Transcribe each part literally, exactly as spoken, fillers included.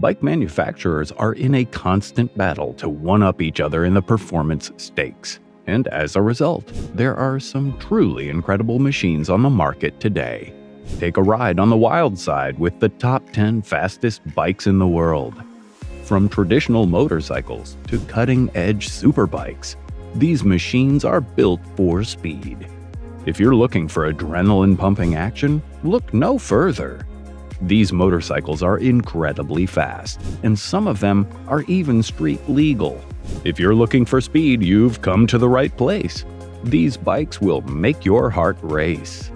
bike manufacturers are in a constant battle to one-up each other in the performance stakes. And as a result, there are some truly incredible machines on the market today. Take a ride on the wild side with the top ten fastest bikes in the world. From traditional motorcycles to cutting-edge superbikes, these machines are built for speed. If you're looking for adrenaline-pumping action, look no further. These motorcycles are incredibly fast, and some of them are even street legal. If you're looking for speed, you've come to the right place. These bikes will make your heart race.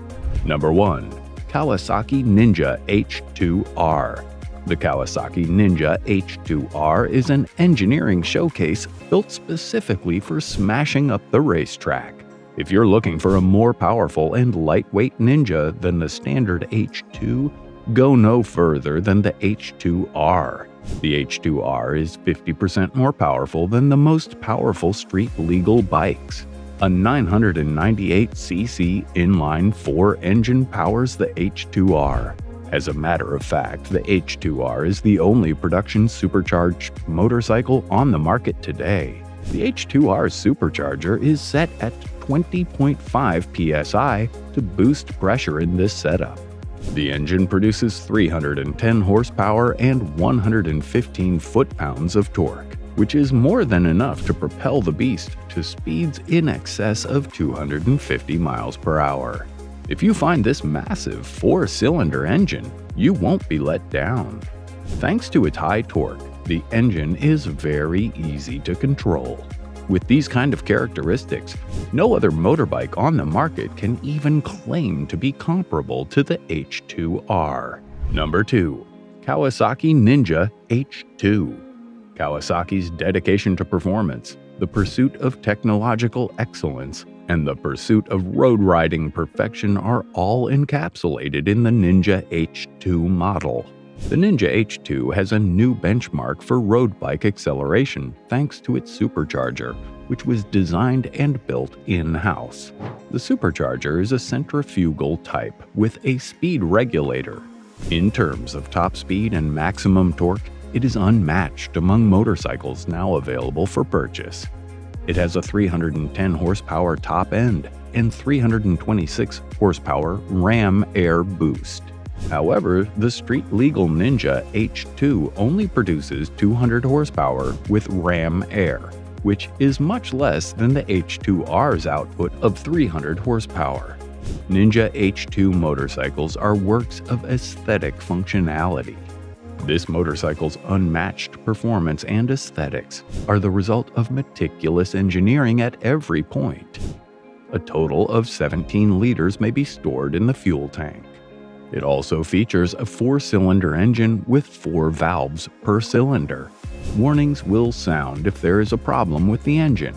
Number one. Kawasaki Ninja H two R. The Kawasaki Ninja H two R is an engineering showcase built specifically for smashing up the racetrack. If you're looking for a more powerful and lightweight Ninja than the standard H two, go no further than the H two R. The H two R is fifty percent more powerful than the most powerful street-legal bikes. A nine hundred ninety-eight c c inline four engine powers the H two R. As a matter of fact, the H two R is the only production supercharged motorcycle on the market today. The H two R supercharger is set at twenty point five p s i to boost pressure in this setup. The engine produces three hundred ten horsepower and one hundred fifteen foot-pounds of torque, which is more than enough to propel the beast to speeds in excess of two hundred fifty miles per hour. If you find this massive four-cylinder engine, you won't be let down. Thanks to its high torque, the engine is very easy to control. With these kind of characteristics, no other motorbike on the market can even claim to be comparable to the H two R. Number two. Kawasaki Ninja H two. Kawasaki's dedication to performance, the pursuit of technological excellence, and the pursuit of road riding perfection are all encapsulated in the Ninja H two model. The Ninja H two has a new benchmark for road bike acceleration thanks to its supercharger, which was designed and built in-house. The supercharger is a centrifugal type with a speed regulator. In terms of top speed and maximum torque, it is unmatched among motorcycles now available for purchase. It has a three hundred ten horsepower top end and three hundred twenty-six horsepower ram air boost. However, the street-legal Ninja H two only produces two hundred horsepower with ram air, which is much less than the H two R's output of three hundred horsepower. Ninja H two motorcycles are works of aesthetic functionality. This motorcycle's unmatched performance and aesthetics are the result of meticulous engineering at every point. A total of seventeen liters may be stored in the fuel tank. It also features a four-cylinder engine with four valves per cylinder. Warnings will sound if there is a problem with the engine.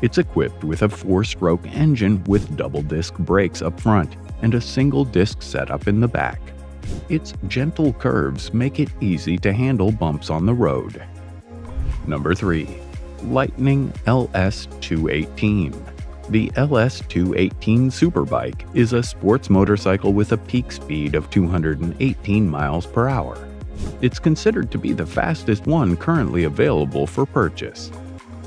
It's equipped with a four-stroke engine with double-disc brakes up front and a single-disc setup in the back. Its gentle curves make it easy to handle bumps on the road. Number three. Lightning L S two eighteen. The L S two eighteen Superbike is a sports motorcycle with a peak speed of two hundred eighteen miles per hour. It's considered to be the fastest one currently available for purchase.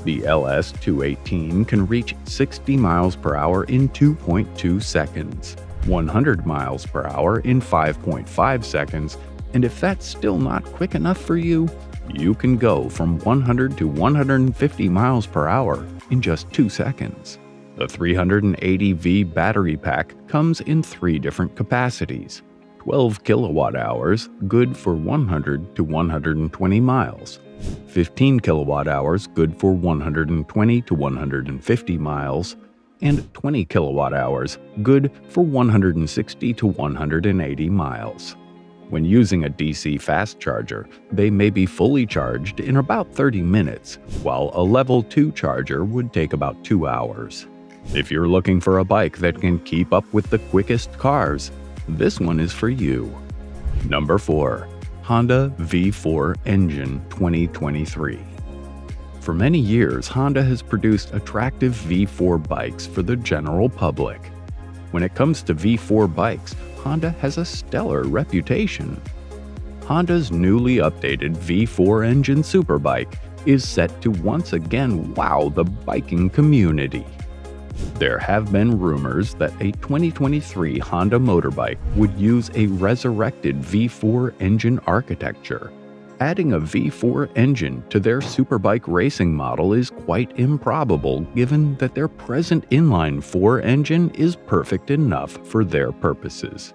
The L S two eighteen can reach sixty miles per hour in two point two seconds, one hundred miles per hour in five point five seconds, and if that's still not quick enough for you, you can go from one hundred to one hundred fifty miles per hour in just two seconds. The three hundred eighty volt battery pack comes in three different capacities, twelve kilowatt hours, good for one hundred to one hundred twenty miles, fifteen kilowatt hours, good for one hundred twenty to one hundred fifty miles, and twenty kilowatt hours, good for one hundred sixty to one hundred eighty miles. When using a D C fast charger, they may be fully charged in about thirty minutes, while a level two charger would take about two hours. If you're looking for a bike that can keep up with the quickest cars, this one is for you. Number four. Honda V four Engine twenty twenty-three. For many years, Honda has produced attractive V four bikes for the general public. When it comes to V four bikes, Honda has a stellar reputation. Honda's newly updated V four engine superbike is set to once again wow the biking community. There have been rumors that a twenty twenty-three Honda motorbike would use a resurrected V four engine architecture. Adding a V four engine to their superbike racing model is quite improbable given that their present inline four engine is perfect enough for their purposes.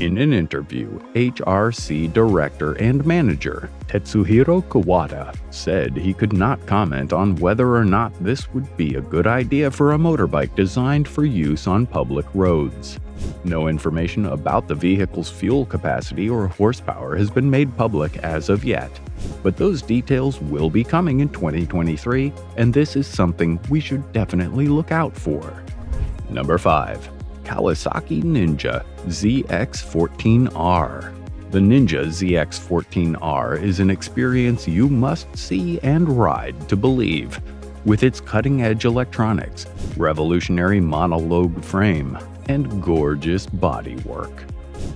In an interview, H R C director and manager Tetsuhiro Kawada said he could not comment on whether or not this would be a good idea for a motorbike designed for use on public roads. No information about the vehicle's fuel capacity or horsepower has been made public as of yet, but those details will be coming in twenty twenty-three, and this is something we should definitely look out for. Number five. Kawasaki Ninja Z X fourteen R. The Ninja Z X fourteen R is an experience you must see and ride to believe. With its cutting-edge electronics, revolutionary monologue frame, and gorgeous bodywork,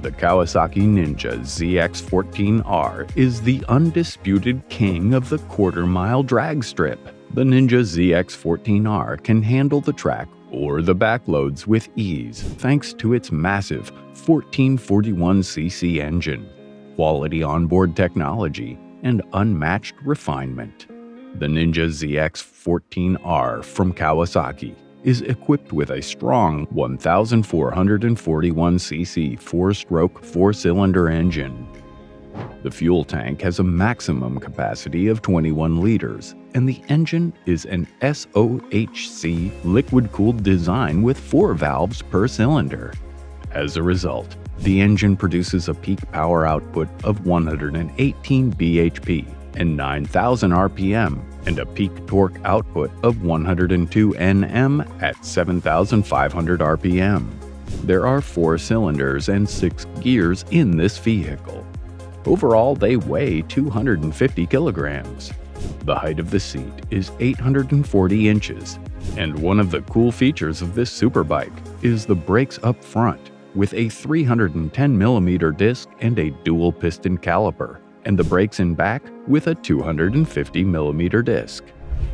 the Kawasaki Ninja Z X fourteen R is the undisputed king of the quarter-mile drag strip. The Ninja Z X fourteen R can handle the track or the backloads with ease thanks to its massive fourteen forty-one c c engine, quality onboard technology, and unmatched refinement. The Ninja Z X fourteen R from Kawasaki is equipped with a strong one thousand four hundred forty-one c c four-stroke four-cylinder engine. The fuel tank has a maximum capacity of twenty-one liters, and the engine is an S O H C liquid-cooled design with four valves per cylinder. As a result, the engine produces a peak power output of one hundred eighteen b h p and nine thousand r p m, and a peak torque output of one hundred two newton meters at seven thousand five hundred r p m. There are four cylinders and six gears in this vehicle. Overall, they weigh two hundred fifty kilograms. The height of the seat is eight hundred forty inches, and one of the cool features of this superbike is the brakes up front with a three hundred ten millimeter disc and a dual piston caliper, and the brakes in back with a two hundred fifty millimeter disc.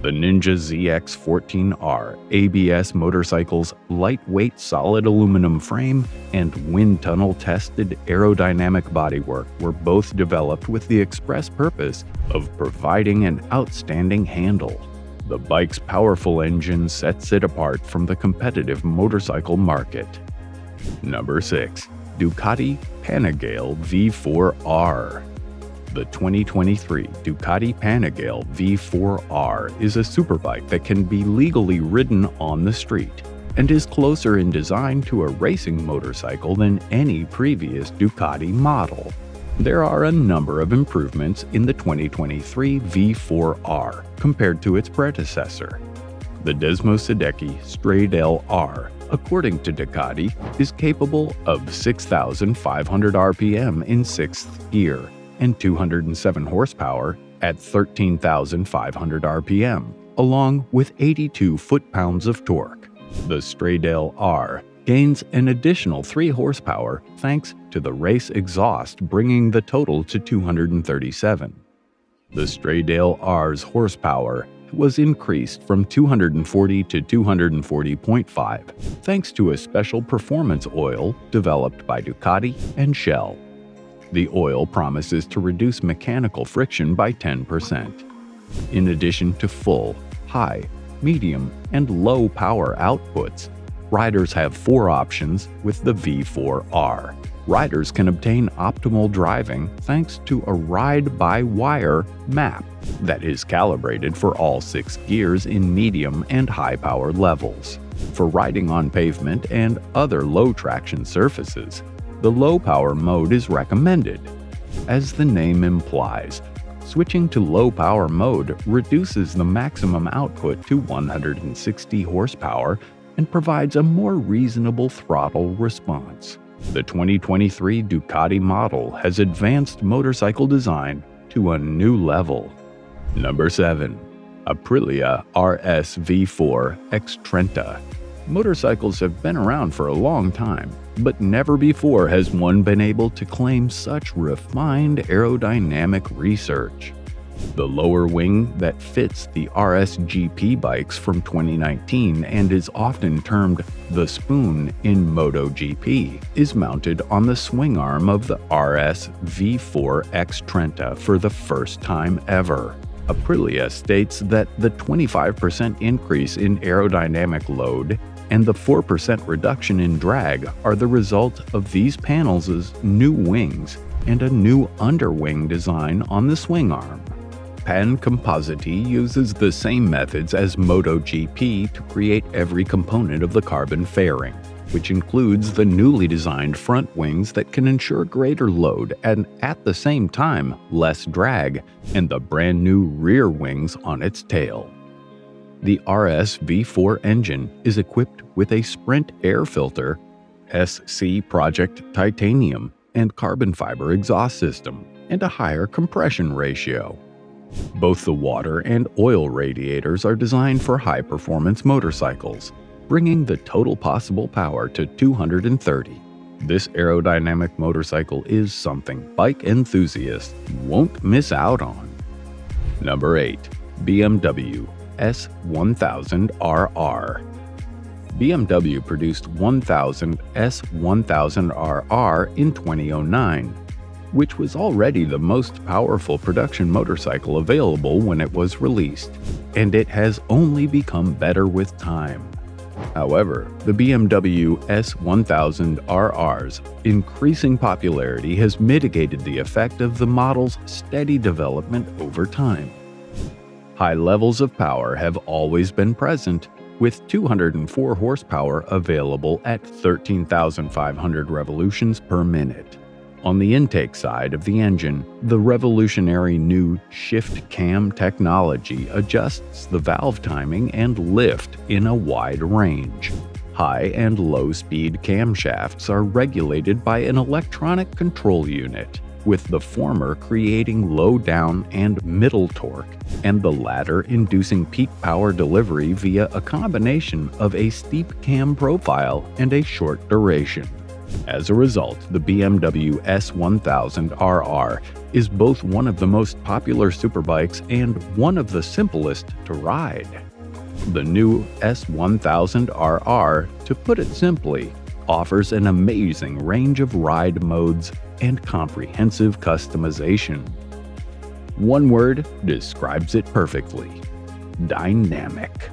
The Ninja Z X fourteen R A B S motorcycle's lightweight solid aluminum frame and wind tunnel-tested aerodynamic bodywork were both developed with the express purpose of providing an outstanding handle. The bike's powerful engine sets it apart from the competitive motorcycle market. Number six. Ducati Panigale V four R. The twenty twenty-three Ducati Panigale V four R is a superbike that can be legally ridden on the street and is closer in design to a racing motorcycle than any previous Ducati model. There are a number of improvements in the twenty twenty-three V four R compared to its predecessor. The Desmosedici Stradale R, according to Ducati, is capable of six thousand five hundred r p m in sixth gear and two hundred seven horsepower at thirteen thousand five hundred r p m, along with eighty-two foot-pounds of torque. The Stradale R gains an additional three horsepower thanks to the race exhaust, bringing the total to two hundred thirty-seven. The Stradale R's horsepower was increased from two hundred forty to two hundred forty point five thanks to a special performance oil developed by Ducati and Shell. The oil promises to reduce mechanical friction by ten percent. In addition to full, high, medium, and low power outputs, riders have four options with the V four R. Riders can obtain optimal driving thanks to a ride-by-wire map that is calibrated for all six gears in medium and high power levels. For riding on pavement and other low-traction surfaces, the low-power mode is recommended. As the name implies, switching to low-power mode reduces the maximum output to one hundred sixty horsepower and provides a more reasonable throttle response. The twenty twenty-three Ducati model has advanced motorcycle design to a new level. Number seven. Aprilia R S V four Xtrenta. Motorcycles have been around for a long time, but never before has one been able to claim such refined aerodynamic research. The lower wing that fits the R S G P bikes from twenty nineteen and is often termed the spoon in MotoGP is mounted on the swing arm of the R S V four Xtrenta for the first time ever. Aprilia states that the twenty-five percent increase in aerodynamic load and the four percent reduction in drag are the result of these panels' new wings and a new underwing design on the swing arm. Pan Compositi uses the same methods as MotoGP to create every component of the carbon fairing, which includes the newly designed front wings that can ensure greater load and, at the same time, less drag, and the brand new rear wings on its tail. The R S V four engine is equipped with a Sprint air filter, S C Project Titanium, and carbon fiber exhaust system, and a higher compression ratio. Both the water and oil radiators are designed for high-performance motorcycles, bringing the total possible power to two hundred thirty. This aerodynamic motorcycle is something bike enthusiasts won't miss out on. Number eight. B M W S one thousand R R. B M W produced one thousand S one thousand R R in two thousand nine. Which was already the most powerful production motorcycle available when it was released, and it has only become better with time. However, the B M W S one thousand R R's increasing popularity has mitigated the effect of the model's steady development over time. High levels of power have always been present, with two hundred four horsepower available at thirteen thousand five hundred revolutions per minute. On the intake side of the engine, the revolutionary new shift cam technology adjusts the valve timing and lift in a wide range. High and low speed camshafts are regulated by an electronic control unit, with the former creating low down and middle torque, and the latter inducing peak power delivery via a combination of a steep cam profile and a short duration. As a result, the B M W S one thousand R R is both one of the most popular superbikes and one of the simplest to ride. The new S one thousand R R, to put it simply, offers an amazing range of ride modes and comprehensive customization. One word describes it perfectly: dynamic.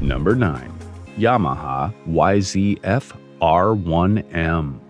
Number nine. Yamaha Y Z F R one M.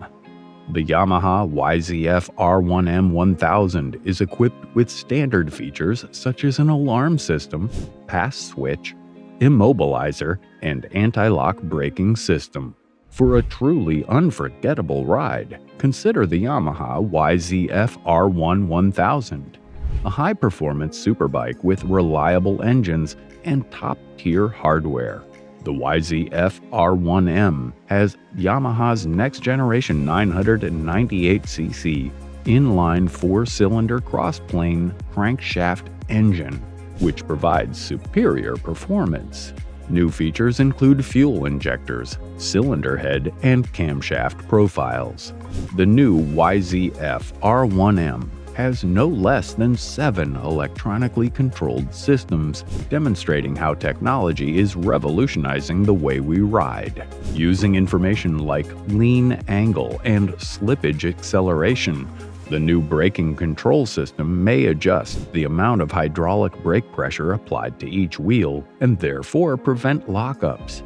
The Yamaha Y Z F R one M one thousand is equipped with standard features such as an alarm system, pass switch, immobilizer, and anti-lock braking system. For a truly unforgettable ride, consider the Yamaha Y Z F R one one thousand, a high-performance superbike with reliable engines and top-tier hardware. The Y Z F R one M has Yamaha's next-generation nine hundred ninety-eight c c inline four-cylinder cross-plane crankshaft engine, which provides superior performance. New features include fuel injectors, cylinder head, and camshaft profiles. The new Y Z F R one M has no less than seven electronically controlled systems, demonstrating how technology is revolutionizing the way we ride. Using information like lean angle and slippage acceleration, the new braking control system may adjust the amount of hydraulic brake pressure applied to each wheel and therefore prevent lockups.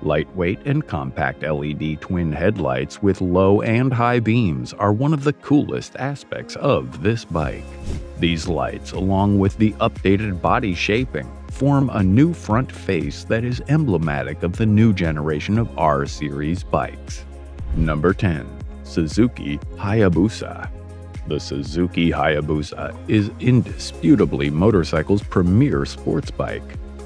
Lightweight and compact L E D twin headlights with low and high beams are one of the coolest aspects of this bike. These lights, along with the updated body shaping, form a new front face that is emblematic of the new generation of R-Series bikes. Number ten. Suzuki Hayabusa. The Suzuki Hayabusa is indisputably motorcycle's premier sports bike.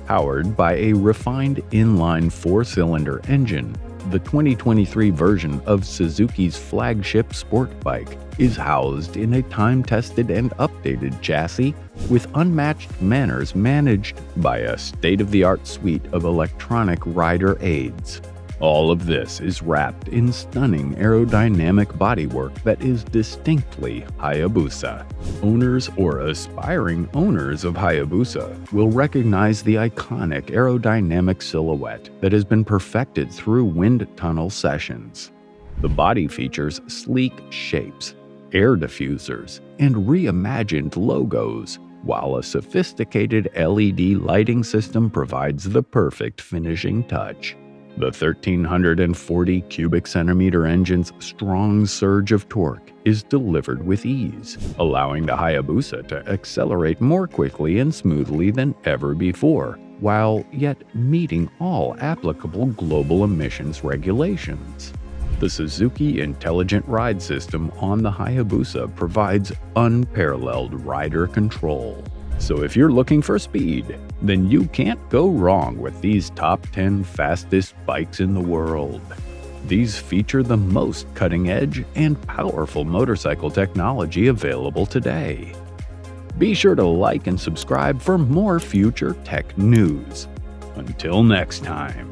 Powered by a refined inline four-cylinder engine, the twenty twenty-three version of Suzuki's flagship sport bike is housed in a time-tested and updated chassis with unmatched manners managed by a state-of-the-art suite of electronic rider aids. All of this is wrapped in stunning aerodynamic bodywork that is distinctly Hayabusa. Owners or aspiring owners of Hayabusa will recognize the iconic aerodynamic silhouette that has been perfected through wind tunnel sessions. The body features sleek shapes, air diffusers, and reimagined logos, while a sophisticated L E D lighting system provides the perfect finishing touch. The one thousand three hundred forty cubic centimeter engine's strong surge of torque is delivered with ease, allowing the Hayabusa to accelerate more quickly and smoothly than ever before, while yet meeting all applicable global emissions regulations. The Suzuki Intelligent Ride System on the Hayabusa provides unparalleled rider control. So if you're looking for speed, then you can't go wrong with these top ten fastest bikes in the world. These feature the most cutting-edge and powerful motorcycle technology available today. Be sure to like and subscribe for more future tech news. Until next time.